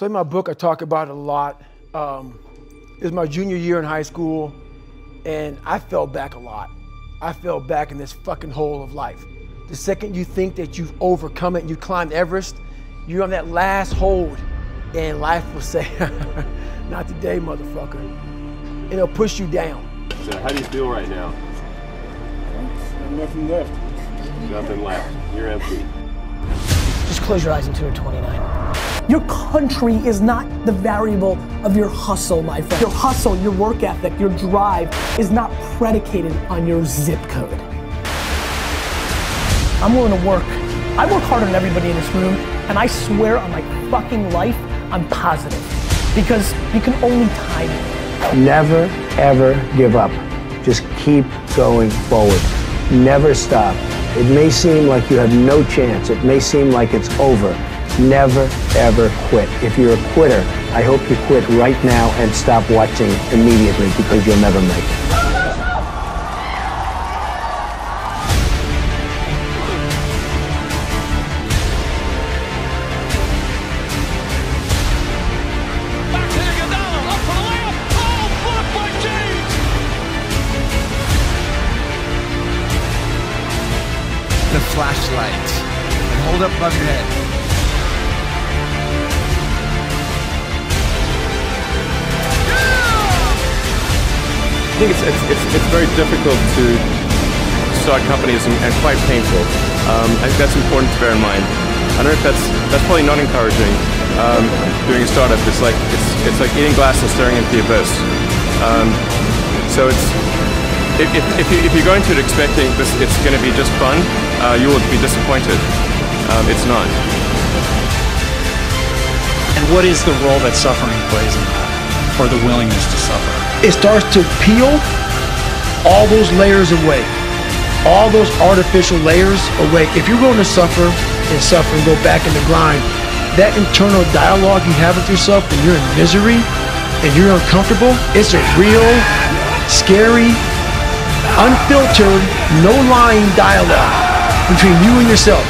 So in my book, I talk about it a lot. It was my junior year in high school, and I fell back a lot. I fell back in this fucking hole of life. The second you think that you've overcome it and you climbed Everest, you're on that last hold, and life will say, not today, motherfucker. And it'll push you down. So how do you feel right now? Nothing left. Nothing left. You're empty. Just close your eyes and turn 29. Your country is not the variable of your hustle, my friend. Your hustle, your work ethic, your drive is not predicated on your zip code. I'm willing to work. I work harder than everybody in this room, and I swear on my fucking life, I'm positive. Because you can only time it. Never, ever give up. Just keep going forward. Never stop. It may seem like you have no chance. It may seem like it's over. Never, ever quit. If you're a quitter, I hope you quit right now and stop watching immediately, because you'll never make it. Back to Iguodala, up for the layup. Oh, blocked by James. The flashlight and hold up above your head. Yeah! I think it's very difficult to start companies and quite painful. I think that's important to bear in mind. I don't know if that's probably not encouraging. Doing a startup, it's like eating glass and staring into the abyss. So if you go into it expecting this, it's going to be just fun, you will be disappointed. It's not. And what is the role that suffering plays in that, or the willingness to suffer? It starts to peel all those layers away, all those artificial layers away. If you're going to suffer and suffer and go back in the grind, that internal dialogue you have with yourself when you're in misery and you're uncomfortable, it's a real, scary, unfiltered, no lying dialogue between you and yourself.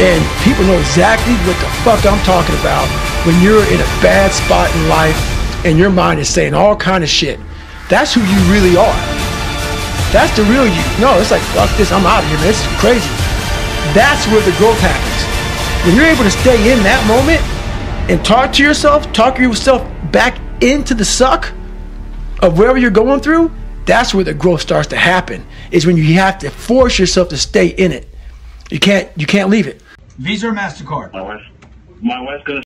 And people know exactly what the fuck I'm talking about when you're in a bad spot in life and your mind is saying all kind of shit. That's who you really are. That's the real you. No, it's like, fuck this, I'm out of here, man, this is crazy. That's where the growth happens. When you're able to stay in that moment and talk yourself back into the suck of wherever you're going through, that's where the growth starts to happen, is when you have to force yourself to stay in it. You can't leave it. Visa or MasterCard? My wife's gonna